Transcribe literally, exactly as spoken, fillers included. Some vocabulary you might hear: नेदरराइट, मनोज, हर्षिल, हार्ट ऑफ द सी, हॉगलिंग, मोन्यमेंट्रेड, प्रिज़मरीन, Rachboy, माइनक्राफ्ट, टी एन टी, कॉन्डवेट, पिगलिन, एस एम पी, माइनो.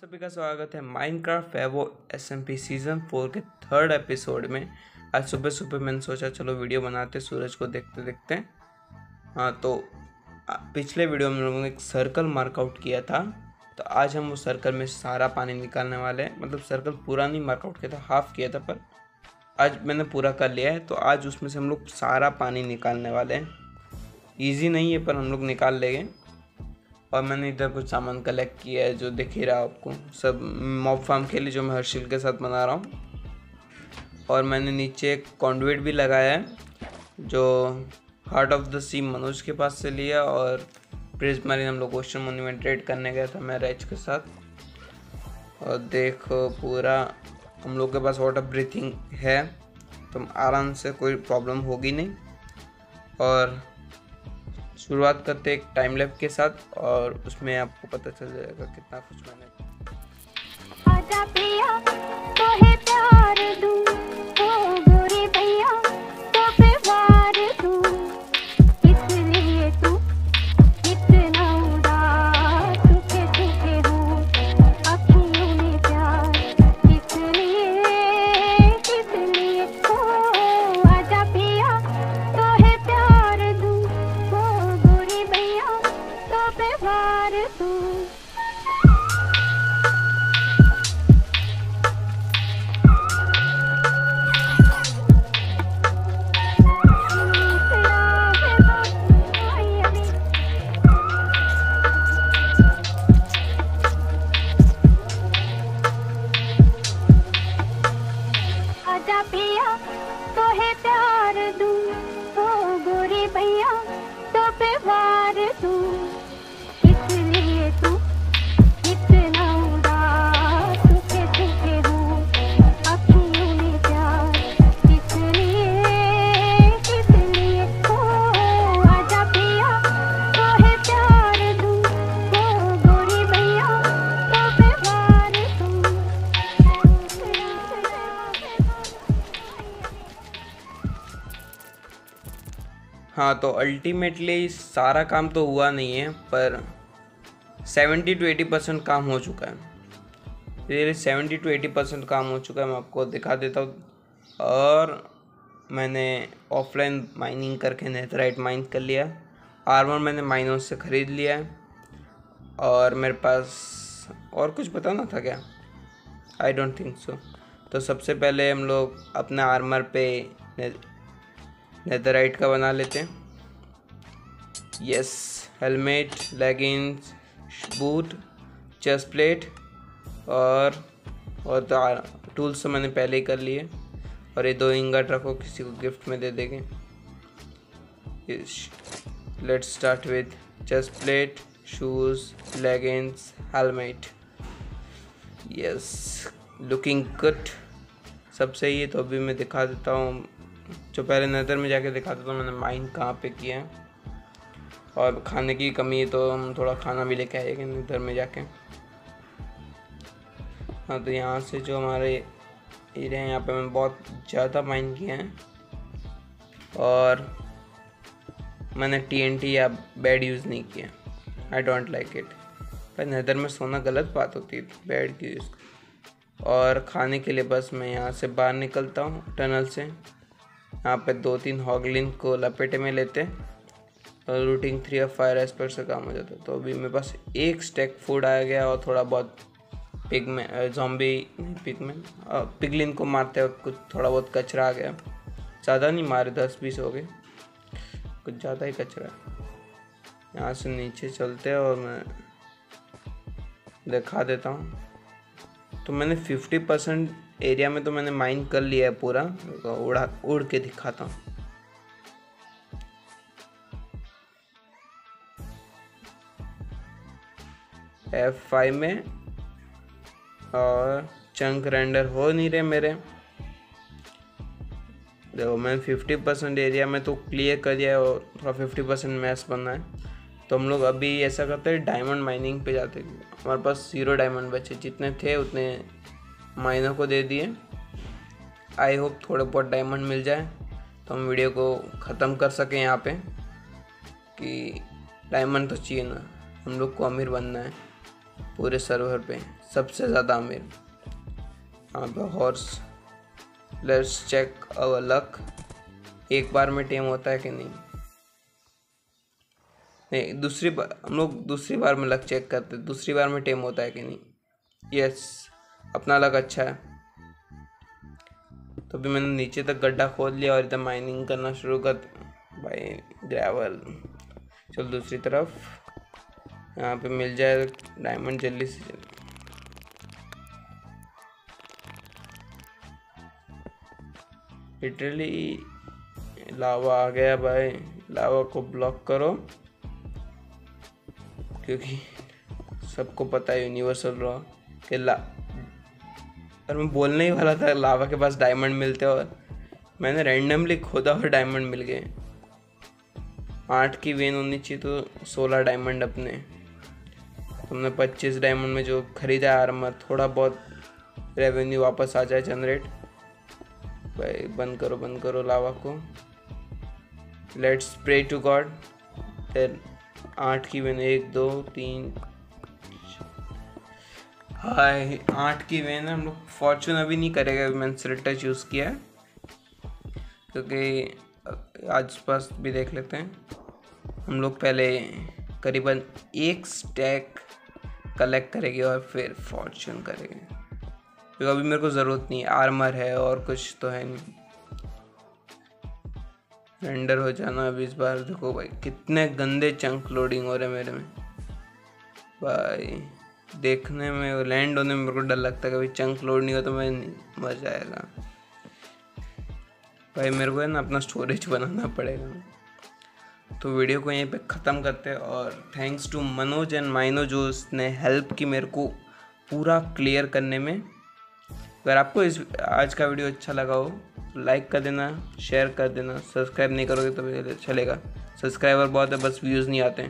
सभी का स्वागत है माइनक्राफ्ट है वो एस एम पी season four के थर्ड एपिसोड में। आज सुबह सुबह मैंने सोचा चलो वीडियो बनाते, सूरज को देखते देखते। हाँ, तो पिछले वीडियो में हम लोगों ने एक सर्कल मार्कआउट किया था, तो आज हम उस सर्कल में सारा पानी निकालने वाले हैं। मतलब सर्कल पूरा नहीं मार्कआउट किया था, हाफ किया था, पर आज मैंने पूरा कर लिया है। तो आज उसमें से हम लोग सारा पानी निकालने वाले हैं। ईजी नहीं है पर हम लोग निकाल लेंगे। और मैंने इधर कुछ सामान कलेक्ट किया है जो दिख ही रहा आपको, सब मॉब फार्म के लिए जो मैं हर्षिल के साथ बना रहा हूँ। और मैंने नीचे एक कॉन्डवेट भी लगाया है जो हार्ट ऑफ द सी मनोज के पास से लिया। और प्रिज़मरीन हम लोग ओशन मोन्यमेंट्रेड करने गया था मैं रेच के साथ। और देखो पूरा हम लोग के पास वाटर ब्रीथिंग है, तो आराम से कोई प्रॉब्लम होगी नहीं। और शुरुआत करते एक टाइम लैप के साथ, और उसमें आपको पता चल जाएगा कितना कुछ हाँ। तो अल्टीमेटली सारा काम तो हुआ नहीं है, पर सत्तर टू अस्सी परसेंट काम हो चुका है। फिर सत्तर टू अस्सी परसेंट काम हो चुका है, मैं आपको दिखा देता हूँ। और मैंने ऑफलाइन माइनिंग करके नेदरराइट माइन कर लिया। आर्मर मैंने माइनो से ख़रीद लिया है। और मेरे पास और कुछ बताना था क्या? I don't think so. तो सबसे पहले हम लोग अपने आर्मर पे नेदरराइट का बना लेते हैं। Yes, helmet, leggings, boot, chest plate और और टूल्स तो मैंने पहले ही कर लिए। और ये दो इंगट रखो, किसी को गिफ्ट में दे देंगे। Let's start with chest plate, shoes, leggings, helmet. Yes, looking good. सब सही है। तो अभी मैं दिखा देता हूँ, जो पहले नेदर में जाके दिखा देता हूँ मैंने माइन कहाँ पे किया है। और खाने की कमी है तो हम थोड़ा खाना भी लेके आएंगे नेदर में जाके। हाँ, तो यहाँ से जो हमारे एरिया है यहाँ पे मैंने बहुत ज़्यादा माइन किया है। और मैंने टी एन टी या बेड यूज़ नहीं किया, आई डोंट लाइक इट। पर नेदर में सोना गलत बात होती है, बेड की यूज़। और खाने के लिए बस मैं यहाँ से बाहर निकलता हूँ टनल से। यहाँ पे दो तीन हॉगलिंग को लपेटे में लेते और रूटिंग थ्री और फायर एस्पर से काम हो जाता। तो अभी मेरे पास एक स्टैक फूड आ गया। और थोड़ा बहुत पिगमें जॉम्बी पिगमें पिगलिन को मारते वक्त कुछ थोड़ा बहुत कचरा आ गया। ज़्यादा नहीं मारे, दस बीस हो गए, कुछ ज़्यादा ही कचरा है। यहाँ से नीचे चलते और मैं दिखा देता हूँ। तो मैंने फिफ्टी परसेंट एरिया में तो मैंने माइन कर लिया है पूरा। उड़ा उड़ के दिखाता हूँ। एफ फाइव में और चंक रेंडर हो नहीं रहे मेरे। देखो मैंने फिफ्टी परसेंट एरिया में तो क्लियर कर दिया है और थोड़ा फिफ्टी परसेंट मैस बनना है। तो हम लोग अभी ऐसा करते हैं, डायमंड माइनिंग पे जाते हैं। हमारे पास जीरो डायमंड बचे, जितने थे उतने माइनो को दे दिए। आई होप थोड़े बहुत डायमंड मिल जाए तो हम वीडियो को ख़त्म कर सकें यहाँ पे। कि डायमंड तो चाहिए ना, हम लोग को अमीर बनना है। पूरे सर्वर पे सबसे ज़्यादा अमीर। यहाँ पर horse, let's check our luck, एक बार में टीम होता है कि नहीं। नहीं, दूसरी बार हम लोग दूसरी बार में लक चेक करते, दूसरी बार में टीम होता है कि नहीं। यस, अपना लक अच्छा है। तो भी मैंने नीचे तक गड्ढा खोद लिया और इधर माइनिंग करना शुरू कर भाई ग्रेवल। चलो दूसरी तरफ, यहाँ पे मिल जाए डायमंड जल्दी से जल्दी। लिटरली लावा आ गया भाई, लावा को ब्लॉक करो क्योंकि सबको पता है यूनिवर्सल रॉ के ला। और मैं बोलने ही वाला था लावा के पास डायमंड मिलते, और मैंने रैंडमली खोदा और डायमंड मिल गए। आठ की वेन होनी चाहिए तो सोलह डायमंड अपने। हमने पच्चीस डायमंड में जो खरीदा आर्मर, थोड़ा बहुत रेवेन्यू वापस आ जाए जनरेट। भाई बंद करो, बंद करो लावा को। Let's pray to God. आठ की वेन, एक दो तीन, हाय आठ की वेन है। हम लोग फॉर्चून अभी नहीं करेगा, अभी मैंने सिलेक्टर चूज़ किया है क्योंकि आज पास भी देख लेते हैं। हम लोग पहले करीबन एक स्टैक कलेक्ट करेंगे और फिर फॉर्चून करेंगे क्योंकि अभी मेरे को ज़रूरत नहीं है। आर्मर है और कुछ तो है नहीं। रेंडर हो जाना अभी इस बार। देखो भाई कितने गंदे चंक लोडिंग हो रहे हैं मेरे में भाई, देखने में लैंड होने में मेरे को डर लगता है। कभी चंक लोड नहीं हो तो मैं मर जाएगा भाई। मेरे को है ना अपना स्टोरेज बनाना पड़ेगा। तो वीडियो को यहीं पे ख़त्म करते हैं और थैंक्स टू मनोज एंड माइनो जो उसने हेल्प की मेरे को पूरा क्लियर करने में। अगर आपको इस आज का वीडियो अच्छा लगा हो तो लाइक कर देना, शेयर कर देना। सब्सक्राइब नहीं करोगे तो चलेगा, सब्सक्राइबर बहुत है बस व्यूज़ नहीं आते।